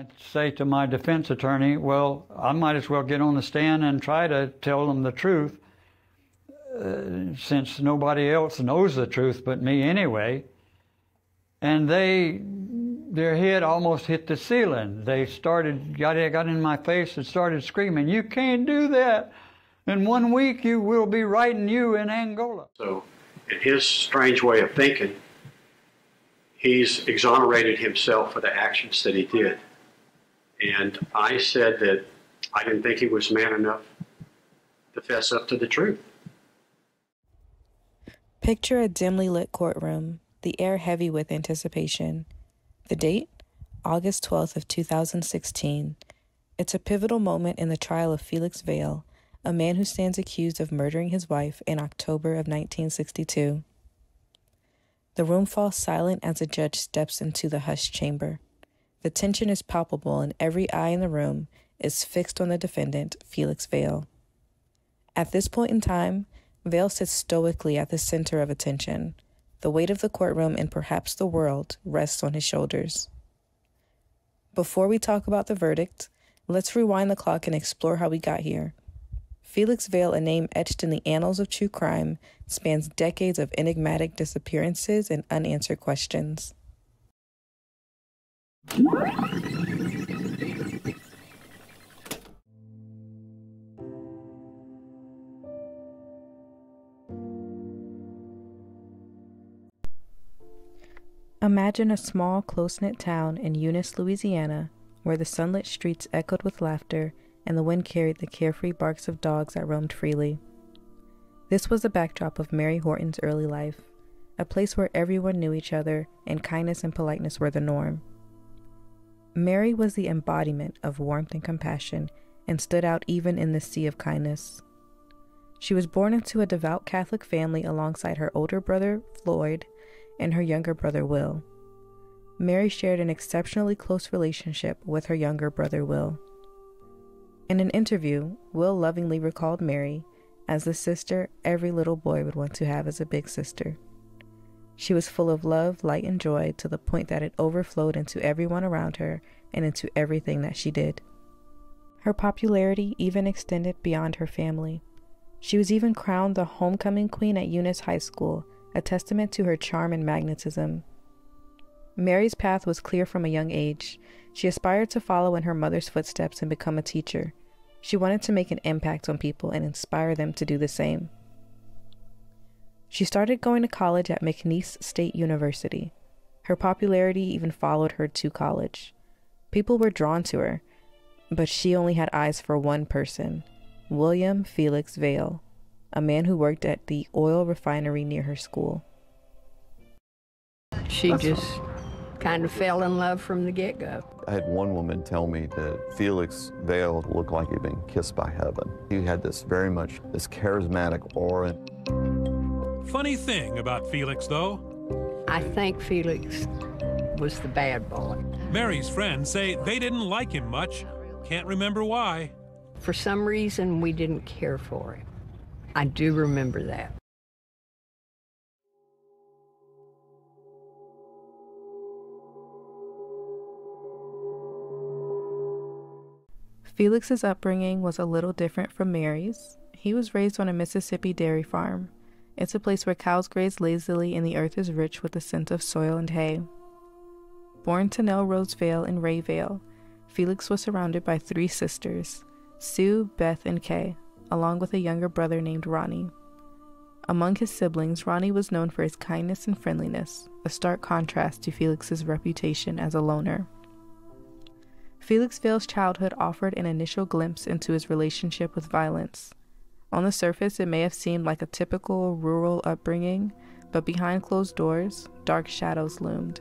I'd say to my defense attorney, well, I might as well get on the stand and try to tell them the truth, since nobody else knows the truth but me anyway. And their head almost hit the ceiling. They got in my face and started screaming, "You can't do that. In 1 week you will be writing you in Angola." So in his strange way of thinking, he's exonerated himself for the actions that he did. And I said that I didn't think he was man enough to fess up to the truth. Picture a dimly lit courtroom, the air heavy with anticipation. The date? August 12th of 2016. It's a pivotal moment in the trial of Felix Vail, a man who stands accused of murdering his wife in October of 1962. The room falls silent as the judge steps into the hushed chamber. The tension is palpable and every eye in the room is fixed on the defendant, Felix Vail. At this point in time, Vail sits stoically at the center of attention. The weight of the courtroom and perhaps the world rests on his shoulders. Before we talk about the verdict, let's rewind the clock and explore how we got here. Felix Vail, a name etched in the annals of true crime, spans decades of enigmatic disappearances and unanswered questions. Imagine a small, close-knit town in Eunice, Louisiana, where the sunlit streets echoed with laughter and the wind carried the carefree barks of dogs that roamed freely. This was the backdrop of Mary Horton's early life, a place where everyone knew each other and kindness and politeness were the norm. Mary was the embodiment of warmth and compassion and stood out even in this sea of kindness. She was born into a devout Catholic family alongside her older brother, Floyd, and her younger brother, Will. Mary shared an exceptionally close relationship with her younger brother, Will. In an interview, Will lovingly recalled Mary as the sister every little boy would want to have as a big sister. She was full of love, light, and joy to the point that it overflowed into everyone around her and into everything that she did. Her popularity even extended beyond her family. She was even crowned the homecoming queen at Eunice High School, a testament to her charm and magnetism. Mary's path was clear from a young age. She aspired to follow in her mother's footsteps and become a teacher. She wanted to make an impact on people and inspire them to do the same. She started going to college at McNeese State University. Her popularity even followed her to college. People were drawn to her, but she only had eyes for one person, William Felix Vail, a man who worked at the oil refinery near her school. She just kind of fell in love from the get-go. I had one woman tell me that Felix Vail looked like he'd been kissed by heaven. He had this charismatic aura. Funny thing about Felix, though. I think Felix was the bad boy. Mary's friends say they didn't like him much. Can't remember why. For some reason, we didn't care for him. I do remember that. Felix's upbringing was a little different from Mary's. He was raised on a Mississippi dairy farm. It's a place where cows graze lazily and the earth is rich with the scent of soil and hay. Born to Nell Rosevale and Ray Vale, Felix was surrounded by three sisters, Sue, Beth, and Kay, along with a younger brother named Ronnie. Among his siblings, Ronnie was known for his kindness and friendliness, a stark contrast to Felix's reputation as a loner. Felix Vail's childhood offered an initial glimpse into his relationship with violence. On the surface, it may have seemed like a typical rural upbringing, but behind closed doors, dark shadows loomed.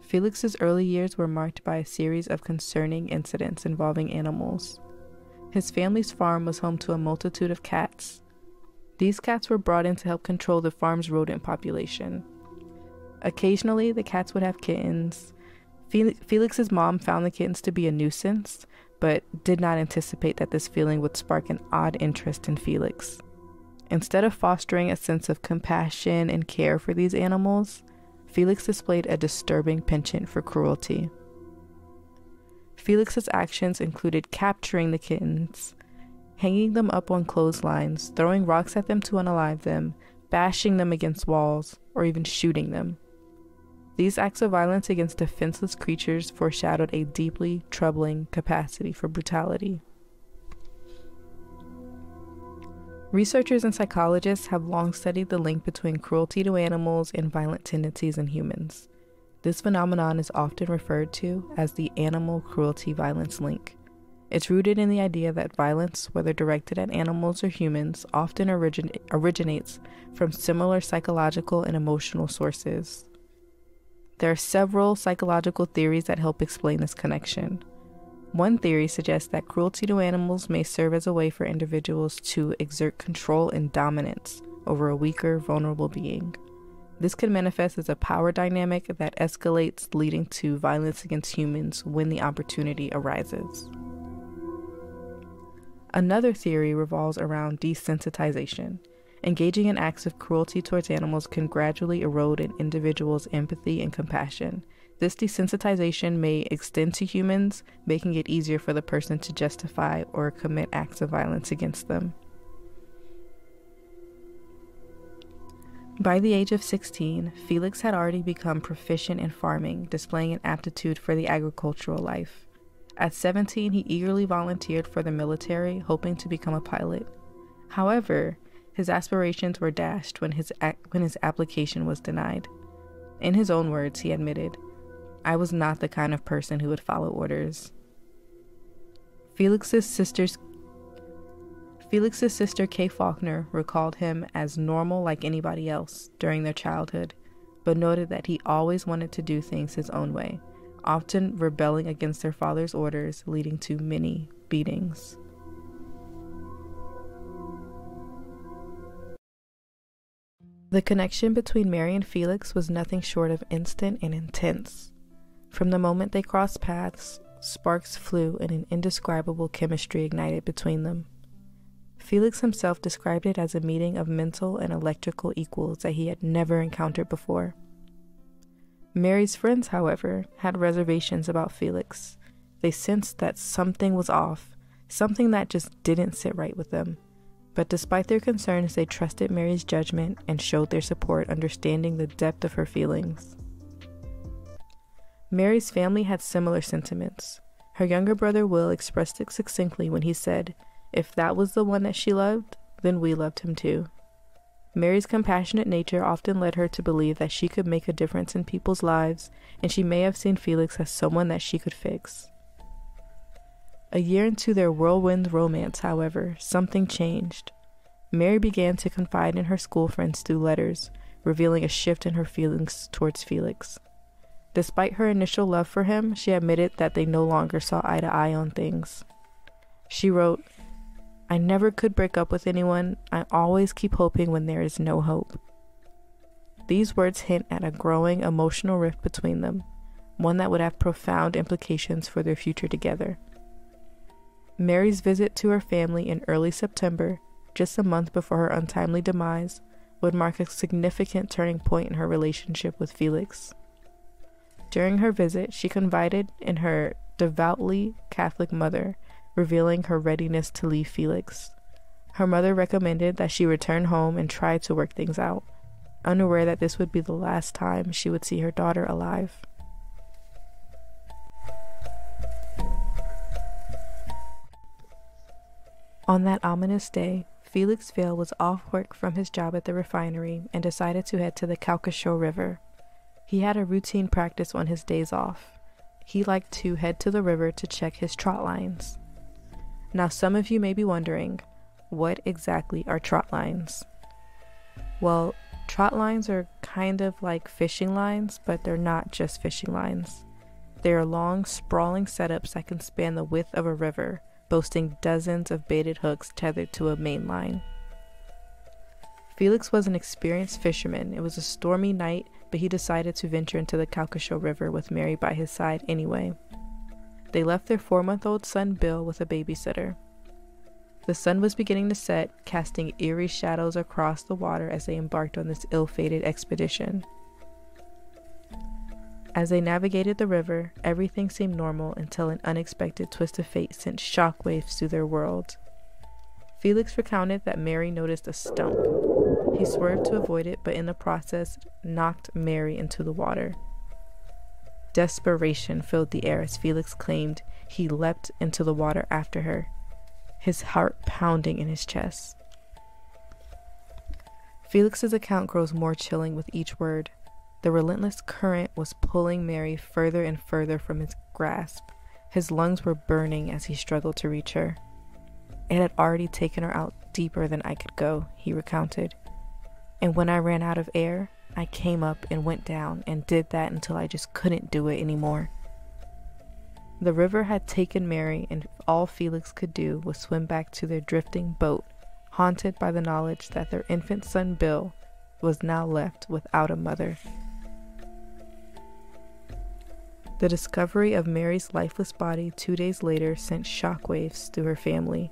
Felix's early years were marked by a series of concerning incidents involving animals. His family's farm was home to a multitude of cats. These cats were brought in to help control the farm's rodent population. Occasionally, the cats would have kittens. Felix's mom found the kittens to be a nuisance, but did not anticipate that this feeling would spark an odd interest in Felix. Instead of fostering a sense of compassion and care for these animals, Felix displayed a disturbing penchant for cruelty. Felix's actions included capturing the kittens, hanging them up on clotheslines, throwing rocks at them to unalive them, bashing them against walls, or even shooting them. These acts of violence against defenseless creatures foreshadowed a deeply troubling capacity for brutality. Researchers and psychologists have long studied the link between cruelty to animals and violent tendencies in humans. This phenomenon is often referred to as the animal cruelty violence link. It's rooted in the idea that violence, whether directed at animals or humans, often originates from similar psychological and emotional sources. There are several psychological theories that help explain this connection. One theory suggests that cruelty to animals may serve as a way for individuals to exert control and dominance over a weaker, vulnerable being. This can manifest as a power dynamic that escalates, leading to violence against humans when the opportunity arises. Another theory revolves around desensitization. Engaging in acts of cruelty towards animals can gradually erode an individual's empathy and compassion. This desensitization may extend to humans, making it easier for the person to justify or commit acts of violence against them. By the age of 16, Felix had already become proficient in farming, displaying an aptitude for the agricultural life. At 17, he eagerly volunteered for the military, hoping to become a pilot. However, his aspirations were dashed when his application was denied. In his own words, he admitted, "I was not the kind of person who would follow orders." Felix's sister Kay Faulkner recalled him as normal like anybody else during their childhood, but noted that he always wanted to do things his own way, often rebelling against their father's orders, leading to many beatings. The connection between Mary and Felix was nothing short of instant and intense. From the moment they crossed paths, sparks flew and an indescribable chemistry ignited between them. Felix himself described it as a meeting of mental and electrical equals that he had never encountered before. Mary's friends, however, had reservations about Felix. They sensed that something was off, something that just didn't sit right with them. But despite their concerns, they trusted Mary's judgment and showed their support, understanding the depth of her feelings. Mary's family had similar sentiments. Her younger brother Will expressed it succinctly when he said, "If that was the one that she loved, then we loved him too." Mary's compassionate nature often led her to believe that she could make a difference in people's lives, and she may have seen Felix as someone that she could fix. A year into their whirlwind romance, however, something changed. Mary began to confide in her school friends through letters, revealing a shift in her feelings towards Felix. Despite her initial love for him, she admitted that they no longer saw eye to eye on things. She wrote, "I never could break up with anyone. I always keep hoping when there is no hope." These words hint at a growing emotional rift between them, one that would have profound implications for their future together. Mary's visit to her family in early September, just a month before her untimely demise, would mark a significant turning point in her relationship with Felix. During her visit, she confided in her devoutly Catholic mother, revealing her readiness to leave Felix. Her mother recommended that she return home and try to work things out, unaware that this would be the last time she would see her daughter alive. On that ominous day, Felix Vail was off work from his job at the refinery and decided to head to the Calcasieu River. He had a routine practice on his days off. He liked to head to the river to check his trot lines. Now, some of you may be wondering, what exactly are trot lines? Well, trot lines are kind of like fishing lines, but they're not just fishing lines. They are long, sprawling setups that can span the width of a river, boasting dozens of baited hooks tethered to a main line. Felix was an experienced fisherman. It was a stormy night, but he decided to venture into the Calcasieu River with Mary by his side anyway. They left their 4-month-old son Bill with a babysitter. The sun was beginning to set, casting eerie shadows across the water as they embarked on this ill-fated expedition. As they navigated the river, everything seemed normal until an unexpected twist of fate sent shockwaves through their world. Felix recounted that Mary noticed a stump. He swerved to avoid it, but in the process, knocked Mary into the water. Desperation filled the air as Felix claimed he leapt into the water after her, his heart pounding in his chest. Felix's account grows more chilling with each word. The relentless current was pulling Mary further and further from his grasp. His lungs were burning as he struggled to reach her. It had already taken her out deeper than I could go, he recounted. And when I ran out of air, I came up and went down and did that until I just couldn't do it anymore. The river had taken Mary, and all Felix could do was swim back to their drifting boat, haunted by the knowledge that their infant son Bill was now left without a mother. The discovery of Mary's lifeless body 2 days later sent shockwaves through her family.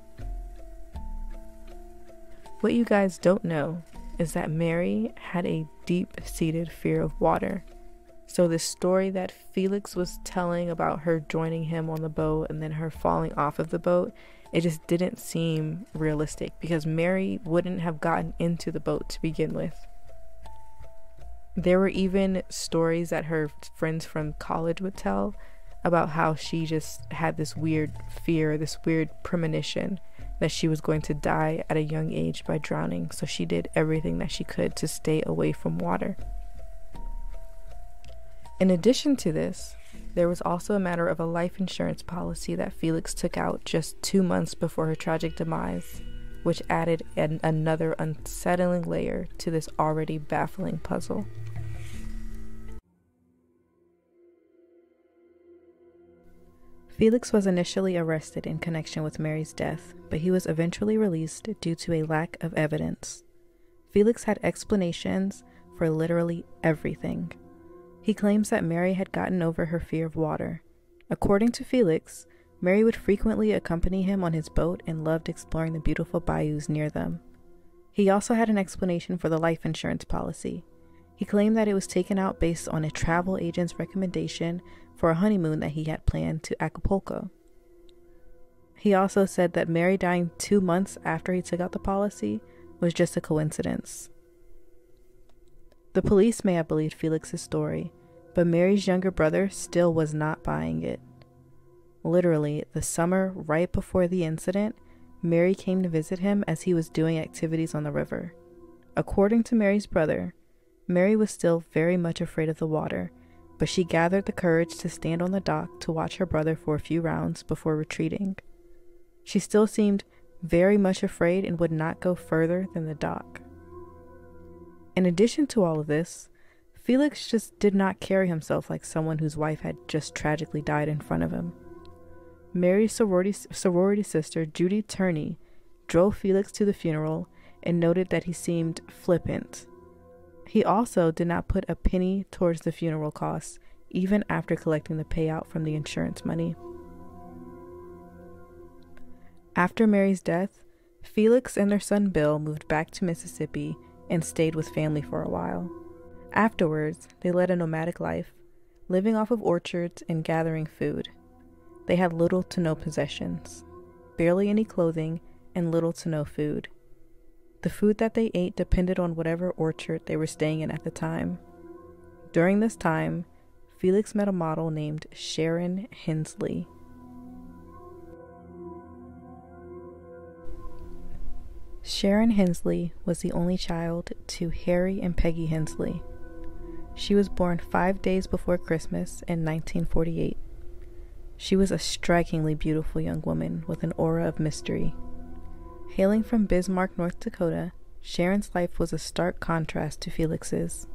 What you guys don't know is that Mary had a deep-seated fear of water. So this story that Felix was telling about her joining him on the boat and then her falling off of the boat, it just didn't seem realistic because Mary wouldn't have gotten into the boat to begin with. There were even stories that her friends from college would tell about how she just had this weird fear, this weird premonition that she was going to die at a young age by drowning. So she did everything that she could to stay away from water. In addition to this, there was also a matter of a life insurance policy that Felix took out just 2 months before her tragic demise, which added another unsettling layer to this already baffling puzzle. Felix was initially arrested in connection with Mary's death, but he was eventually released due to a lack of evidence. Felix had explanations for literally everything. He claims that Mary had gotten over her fear of water. According to Felix, Mary would frequently accompany him on his boat and loved exploring the beautiful bayous near them. He also had an explanation for the life insurance policy. He claimed that it was taken out based on a travel agent's recommendation for a honeymoon that he had planned to Acapulco. He also said that Mary dying 2 months after he took out the policy was just a coincidence. The police may have believed Felix's story, but Mary's younger brother still was not buying it. Literally, the summer right before the incident, Mary came to visit him as he was doing activities on the river. According to Mary's brother, Mary was still very much afraid of the water, but she gathered the courage to stand on the dock to watch her brother for a few rounds before retreating. She still seemed very much afraid and would not go further than the dock. In addition to all of this, Felix just did not carry himself like someone whose wife had just tragically died in front of him. Mary's sorority sister, Judy Turney, drove Felix to the funeral and noted that he seemed flippant. He also did not put a penny towards the funeral costs, even after collecting the payout from the insurance money. After Mary's death, Felix and their son Bill moved back to Mississippi and stayed with family for a while. Afterwards, they led a nomadic life, living off of orchards and gathering food. They had little to no possessions, barely any clothing, and little to no food. The food that they ate depended on whatever orchard they were staying in at the time. During this time, Felix met a model named Sharon Hensley. Sharon Hensley was the only child to Harry and Peggy Hensley. She was born 5 days before Christmas in 1948. She was a strikingly beautiful young woman with an aura of mystery. Hailing from Bismarck, North Dakota, Sharon's life was a stark contrast to Felix's.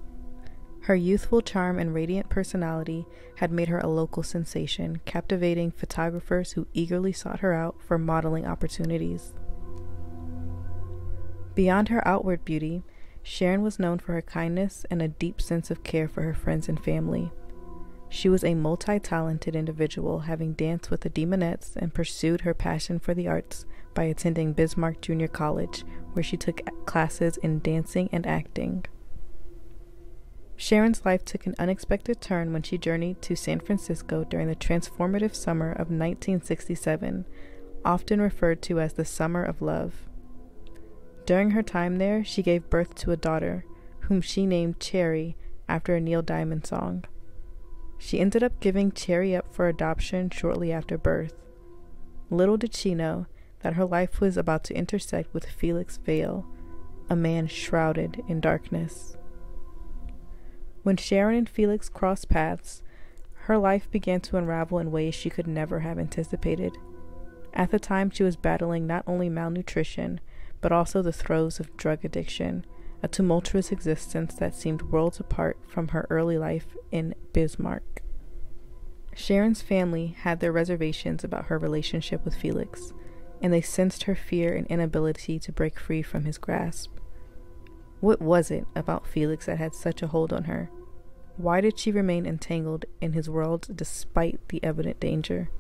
Her youthful charm and radiant personality had made her a local sensation, captivating photographers who eagerly sought her out for modeling opportunities. Beyond her outward beauty, Sharon was known for her kindness and a deep sense of care for her friends and family. She was a multi-talented individual, having danced with the Demonettes and pursued her passion for the arts by attending Bismarck Junior College, where she took classes in dancing and acting. Sharon's life took an unexpected turn when she journeyed to San Francisco during the transformative summer of 1967, often referred to as the Summer of Love. During her time there, she gave birth to a daughter, whom she named Cherry after a Neil Diamond song. She ended up giving Cherry up for adoption shortly after birth. Little did she know that her life was about to intersect with Felix Vail, a man shrouded in darkness. When Sharon and Felix crossed paths, her life began to unravel in ways she could never have anticipated. At the time, she was battling not only malnutrition, but also the throes of drug addiction, a tumultuous existence that seemed worlds apart from her early life in Bismarck. Sharon's family had their reservations about her relationship with Felix, and they sensed her fear and inability to break free from his grasp. What was it about Felix that had such a hold on her? Why did she remain entangled in his world despite the evident danger?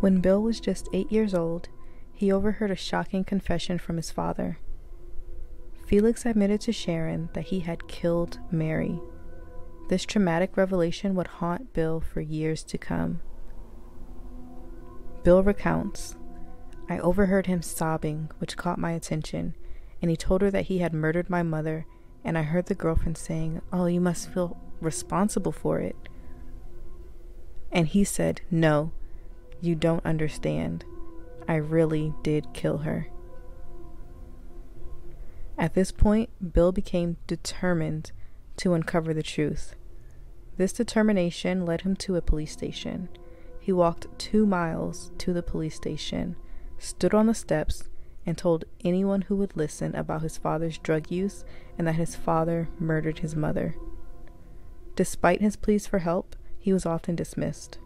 When Bill was just 8 years old, he overheard a shocking confession from his father. Felix admitted to Sharon that he had killed Mary. This traumatic revelation would haunt Bill for years to come. Bill recounts, "I overheard him sobbing, which caught my attention, and he told her that he had murdered my mother, and I heard the girlfriend saying, 'Oh, you must feel responsible for it.' And he said, 'No, you don't understand. I really did kill her.'" At this point, Bill became determined to uncover the truth. This determination led him to a police station. He walked 2 miles to the police station, stood on the steps, and told anyone who would listen about his father's drug use and that his father murdered his mother. Despite his pleas for help, he was often dismissed.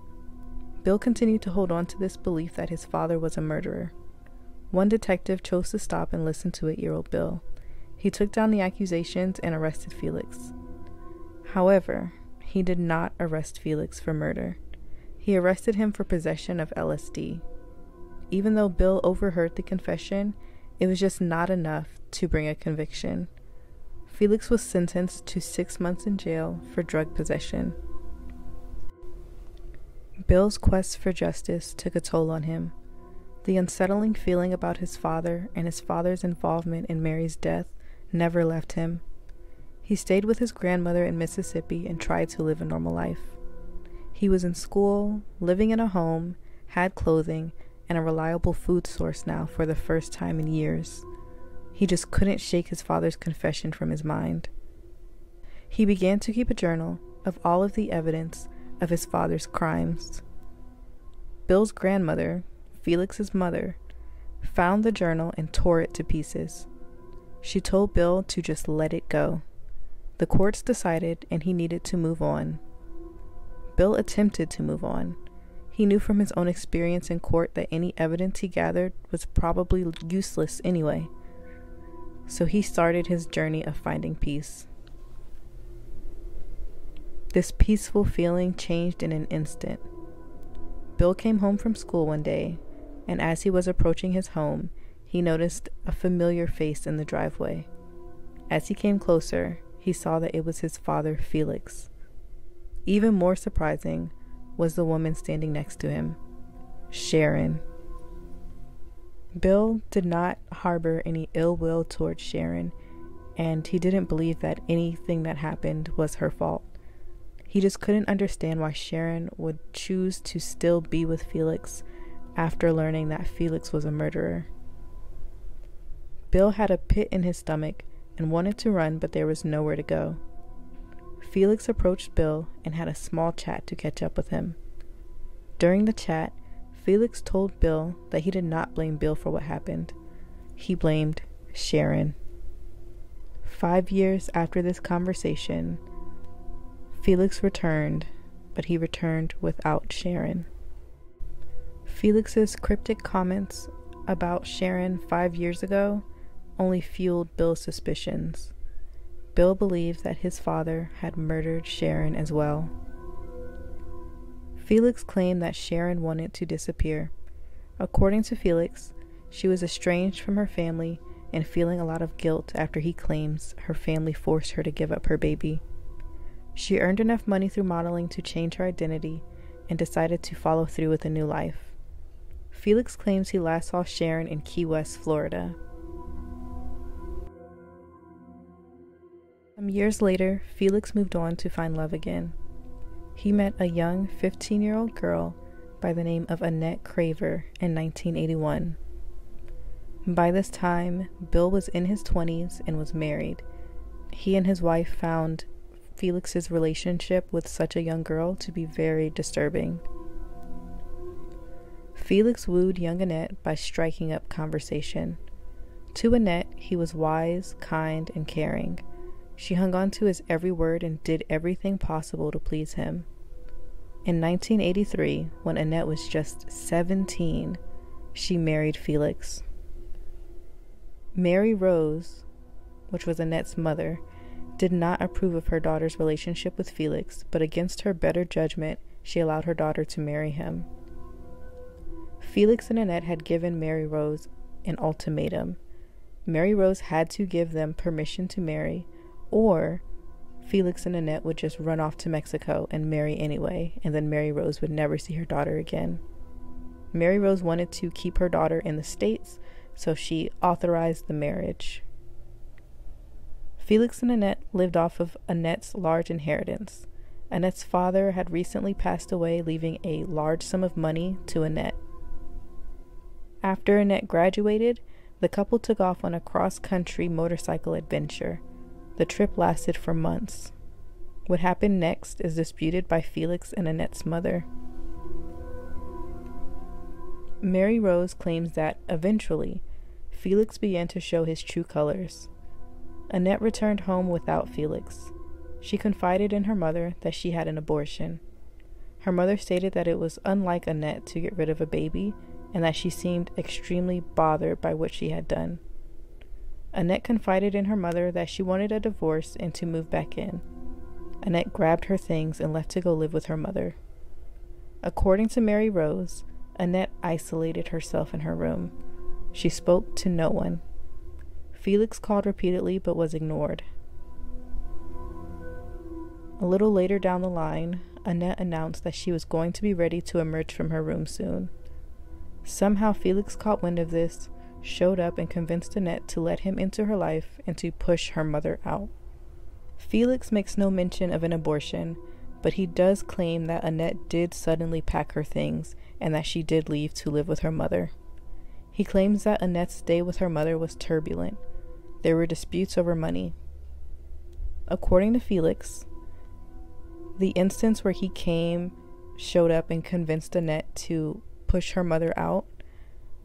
Bill continued to hold on to this belief that his father was a murderer. One detective chose to stop and listen to 8-year-old Bill. He took down the accusations and arrested Felix. However, he did not arrest Felix for murder. He arrested him for possession of LSD. Even though Bill overheard the confession, it was just not enough to bring a conviction. Felix was sentenced to 6 months in jail for drug possession. Bill's quest for justice took a toll on him. The unsettling feeling about his father and his father's involvement in Mary's death never left him. He stayed with his grandmother in Mississippi and tried to live a normal life. He was in school, living in a home, had clothing, and a reliable food source now for the first time in years. He just couldn't shake his father's confession from his mind. He began to keep a journal of all of the evidence of his father's crimes. Bill's grandmother, Felix's mother, found the journal and tore it to pieces. She told Bill to just let it go. The courts decided, and he needed to move on. Bill attempted to move on. He knew from his own experience in court that any evidence he gathered was probably useless anyway. So he started his journey of finding peace. This peaceful feeling changed in an instant. Bill came home from school one day, and as he was approaching his home, he noticed a familiar face in the driveway. As he came closer, he saw that it was his father, Felix. Even more surprising was the woman standing next to him, Sharon. Bill did not harbor any ill will towards Sharon, and he didn't believe that anything that happened was her fault. He just couldn't understand why Sharon would choose to still be with Felix after learning that Felix was a murderer. Bill had a pit in his stomach and wanted to run, but there was nowhere to go. Felix approached Bill and had a small chat to catch up with him. During the chat, Felix told Bill that he did not blame Bill for what happened. He blamed Sharon. 5 years after this conversation, Felix returned, but he returned without Sharon. Felix's cryptic comments about Sharon 5 years ago only fueled Bill's suspicions. Bill believed that his father had murdered Sharon as well. Felix claimed that Sharon wanted to disappear. According to Felix, she was estranged from her family and feeling a lot of guilt after he claims her family forced her to give up her baby. She earned enough money through modeling to change her identity and decided to follow through with a new life. Felix claims he last saw Sharon in Key West, Florida. Some years later, Felix moved on to find love again. He met a young 15-year-old girl by the name of Annette Craver in 1981. By this time, Bill was in his 20s and was married. He and his wife found Felix's relationship with such a young girl to be very disturbing. Felix wooed young Annette by striking up conversation. To Annette, he was wise, kind, and caring. She hung on to his every word and did everything possible to please him. In 1983, when Annette was just 17, she married Felix. Mary Rose, which was Annette's mother, did not approve of her daughter's relationship with Felix, but against her better judgment, she allowed her daughter to marry him. Felix and Annette had given Mary Rose an ultimatum. Mary Rose had to give them permission to marry, or Felix and Annette would just run off to Mexico and marry anyway, and then Mary Rose would never see her daughter again. Mary Rose wanted to keep her daughter in the States, so she authorized the marriage. Felix and Annette lived off of Annette's large inheritance. Annette's father had recently passed away, leaving a large sum of money to Annette. After Annette graduated, the couple took off on a cross-country motorcycle adventure. The trip lasted for months. What happened next is disputed by Felix and Annette's mother. Mary Rose claims that, eventually, Felix began to show his true colors. Annette returned home without Felix. She confided in her mother that she had an abortion. Her mother stated that it was unlike Annette to get rid of a baby and that she seemed extremely bothered by what she had done. Annette confided in her mother that she wanted a divorce and to move back in. Annette grabbed her things and left to go live with her mother. According to Mary Rose, Annette isolated herself in her room. She spoke to no one. Felix called repeatedly but was ignored. A little later down the line, Annette announced that she was going to be ready to emerge from her room soon. Somehow Felix caught wind of this, showed up, and convinced Annette to let him into her life and to push her mother out. Felix makes no mention of an abortion, but he does claim that Annette did suddenly pack her things and that she did leave to live with her mother. He claims that Annette's day with her mother was turbulent. There were disputes over money. According to Felix, the instance where he came, showed up, and convinced Annette to push her mother out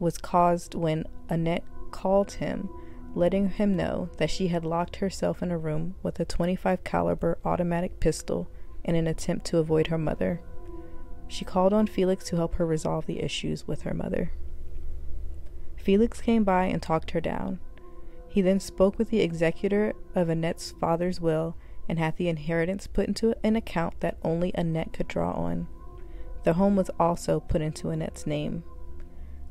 was caused when Annette called him, letting him know that she had locked herself in a room with a .25 caliber automatic pistol in an attempt to avoid her mother. She called on Felix to help her resolve the issues with her mother. Felix came by and talked her down. He then spoke with the executor of Annette's father's will and had the inheritance put into an account that only Annette could draw on. The home was also put into Annette's name.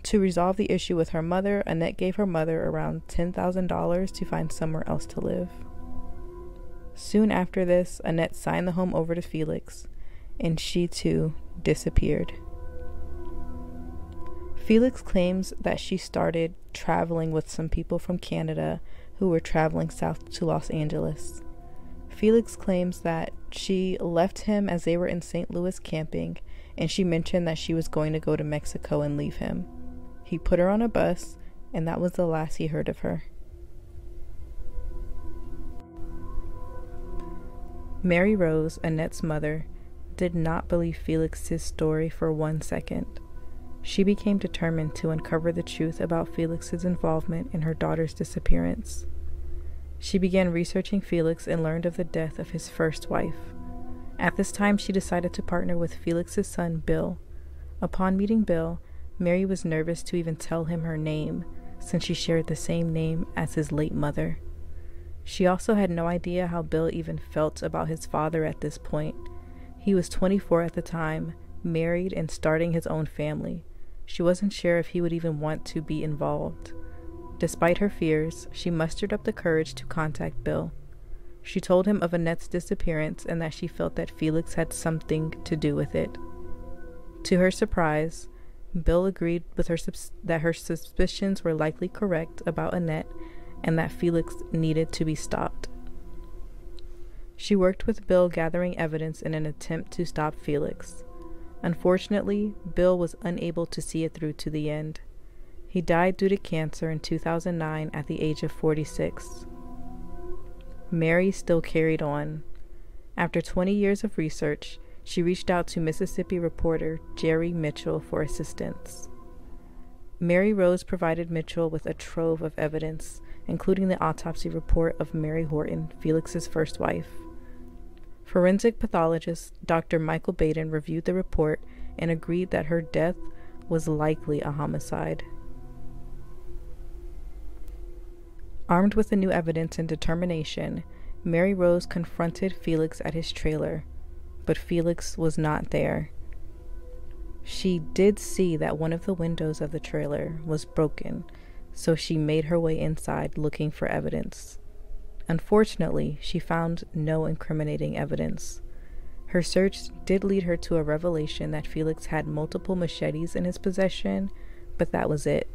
To resolve the issue with her mother, Annette gave her mother around $10,000 to find somewhere else to live. Soon after this, Annette signed the home over to Felix, and she too disappeared. Felix claims that she started traveling with some people from Canada who were traveling south to Los Angeles. Felix claims that she left him as they were in St. Louis camping, and she mentioned that she was going to go to Mexico and leave him. He put her on a bus, and that was the last he heard of her. Mary Rose, Annette's mother, did not believe Felix's story for 1 second. She became determined to uncover the truth about Felix's involvement in her daughter's disappearance. She began researching Felix and learned of the death of his first wife. At this time, she decided to partner with Felix's son, Bill. Upon meeting Bill, Mary was nervous to even tell him her name, since she shared the same name as his late mother. She also had no idea how Bill even felt about his father at this point. He was 24 at the time, married, and starting his own family. She wasn't sure if he would even want to be involved. Despite her fears, she mustered up the courage to contact Bill. She told him of Annette's disappearance and that she felt that Felix had something to do with it. To her surprise, Bill agreed with her that her suspicions were likely correct about Annette and that Felix needed to be stopped. She worked with Bill gathering evidence in an attempt to stop Felix. Unfortunately, Bill was unable to see it through to the end. He died due to cancer in 2009 at the age of 46. Mary still carried on. After 20 years of research, she reached out to Mississippi reporter Jerry Mitchell for assistance. Mary Rose provided Mitchell with a trove of evidence, including the autopsy report of Mary Horton, Felix's first wife. Forensic pathologist Dr. Michael Baden reviewed the report and agreed that her death was likely a homicide. Armed with the new evidence and determination, Mary Rose confronted Felix at his trailer, but Felix was not there. She did see that one of the windows of the trailer was broken, so she made her way inside looking for evidence. Unfortunately, she found no incriminating evidence. Her search did lead her to a revelation that Felix had multiple machetes in his possession, but that was it.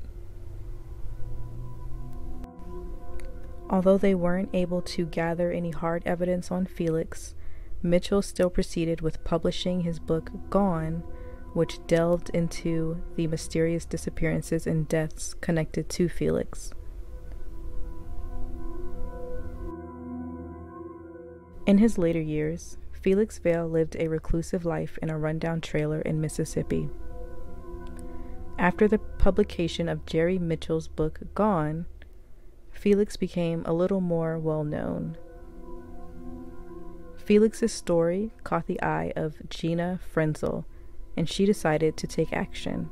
Although they weren't able to gather any hard evidence on Felix, Mitchell still proceeded with publishing his book Gone, which delved into the mysterious disappearances and deaths connected to Felix. In his later years, Felix Vail lived a reclusive life in a rundown trailer in Mississippi. After the publication of Jerry Mitchell's book Gone, Felix became a little more well-known. Felix's story caught the eye of Gina Frenzel, and she decided to take action.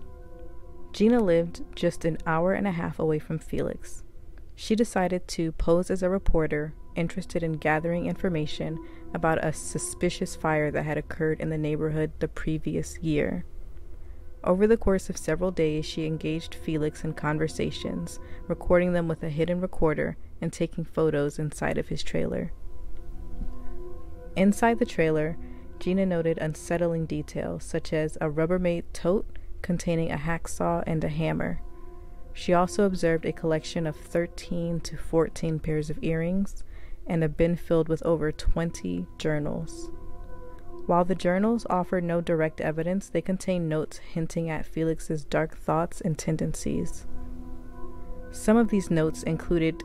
Gina lived just an hour and a half away from Felix. She decided to pose as a reporter interested in gathering information about a suspicious fire that had occurred in the neighborhood the previous year. Over the course of several days, she engaged Felix in conversations, recording them with a hidden recorder and taking photos inside of his trailer. Inside the trailer, Gina noted unsettling details, such as a Rubbermaid tote containing a hacksaw and a hammer. She also observed a collection of 13 to 14 pairs of earrings and a bin filled with over 20 journals. While the journals offered no direct evidence, they contained notes hinting at Felix's dark thoughts and tendencies. Some of these notes included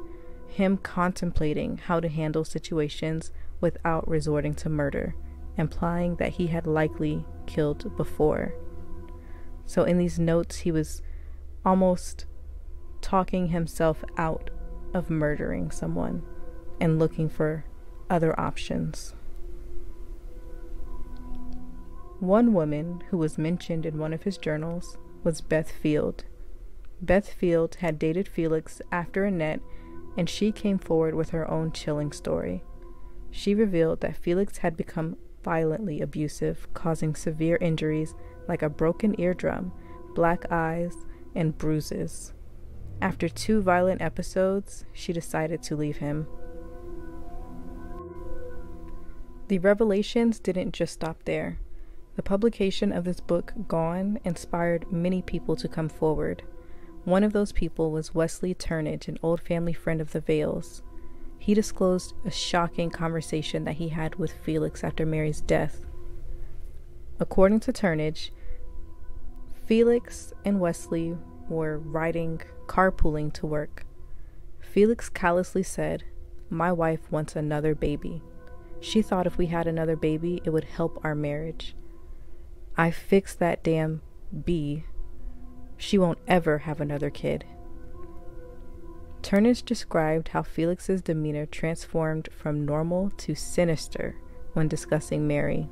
him contemplating how to handle situations without resorting to murder, implying that he had likely killed before. So in these notes, he was almost talking himself out of murdering someone and looking for other options. One woman who was mentioned in one of his journals was Beth Field. Beth Field had dated Felix after Annette, and she came forward with her own chilling story. She revealed that Felix had become violently abusive, causing severe injuries like a broken eardrum, black eyes, and bruises. After two violent episodes, she decided to leave him. The revelations didn't just stop there. The publication of this book, Gone, inspired many people to come forward. One of those people was Wesley Turnage, an old family friend of the Vales. He disclosed a shocking conversation that he had with Felix after Mary's death. According to Turnage, Felix and Wesley were carpooling to work. Felix callously said, "My wife wants another baby. She thought if we had another baby, it would help our marriage. I fixed that damn bee. She won't ever have another kid." Turnage described how Felix's demeanor transformed from normal to sinister when discussing Mary.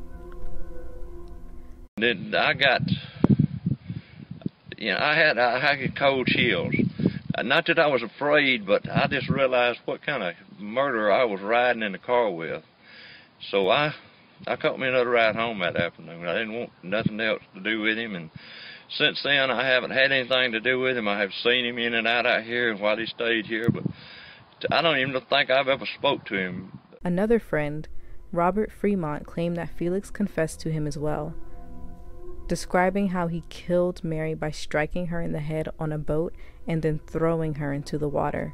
I had cold chills. Not that I was afraid, but I just realized what kind of murderer I was riding in the car with. So I caught me another ride home that afternoon. I didn't want nothing else to do with him, and Since then, I haven't had anything to do with him. I have seen him in and out here and while he stayed here, but I don't even think I've ever spoke to him. Another friend, Robert Fremont, claimed that Felix confessed to him as well, describing how he killed Mary by striking her in the head on a boat and then throwing her into the water.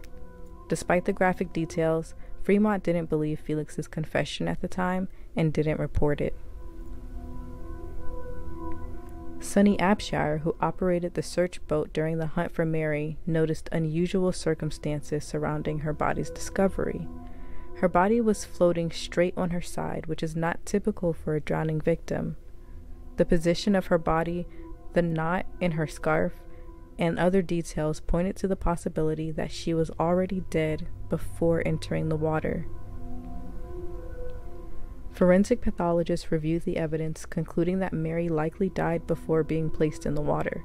Despite the graphic details, Fremont didn't believe Felix's confession at the time and didn't report it. Sonny Abshire, who operated the search boat during the hunt for Mary, noticed unusual circumstances surrounding her body's discovery. Her body was floating straight on her side, which is not typical for a drowning victim. The position of her body, the knot in her scarf, and other details pointed to the possibility that she was already dead before entering the water. Forensic pathologists reviewed the evidence, concluding that Mary likely died before being placed in the water.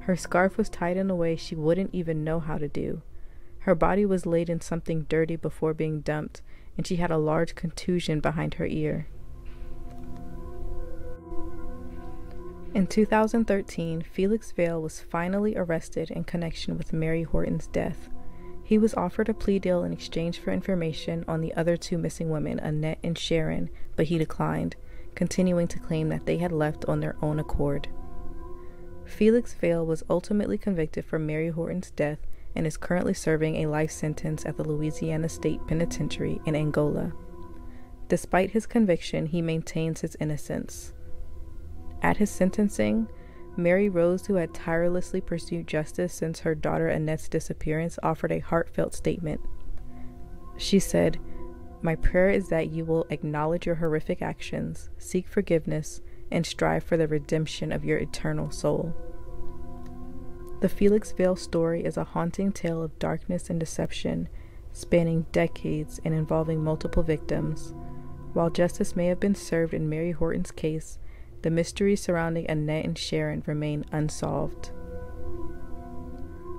Her scarf was tied in a way she wouldn't even know how to do. Her body was laid in something dirty before being dumped, and she had a large contusion behind her ear. In 2013, Felix Vail was finally arrested in connection with Mary Horton's death. He was offered a plea deal in exchange for information on the other two missing women, Annette and Sharon, but he declined, continuing to claim that they had left on their own accord. Felix Vail was ultimately convicted for Mary Horton's death and is currently serving a life sentence at the Louisiana State Penitentiary in Angola. Despite his conviction, he maintains his innocence. At his sentencing, Mary Rose, who had tirelessly pursued justice since her daughter Annette's disappearance, offered a heartfelt statement. She said, "My prayer is that you will acknowledge your horrific actions, seek forgiveness, and strive for the redemption of your eternal soul." The Felix Vail story is a haunting tale of darkness and deception, spanning decades and involving multiple victims. While justice may have been served in Mary Horton's case, the mysteries surrounding Annette and Sharon remain unsolved.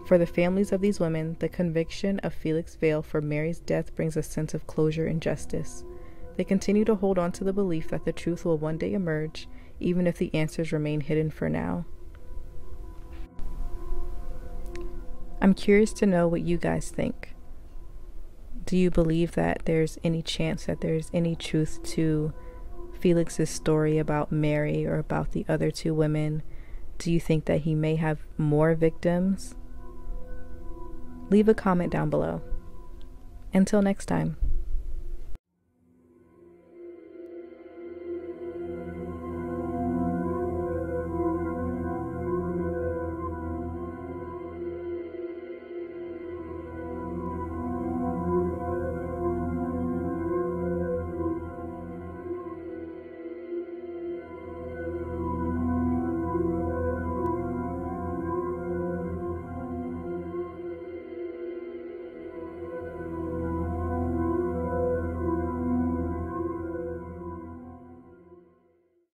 For the families of these women, the conviction of Felix Vail for Mary's death brings a sense of closure and justice. They continue to hold on to the belief that the truth will one day emerge, even if the answers remain hidden for now. I'm curious to know what you guys think. Do you believe that there's any chance that there's any truth to Felix's story about Mary or about the other two women? Do you think that he may have more victims? Leave a comment down below. Until next time.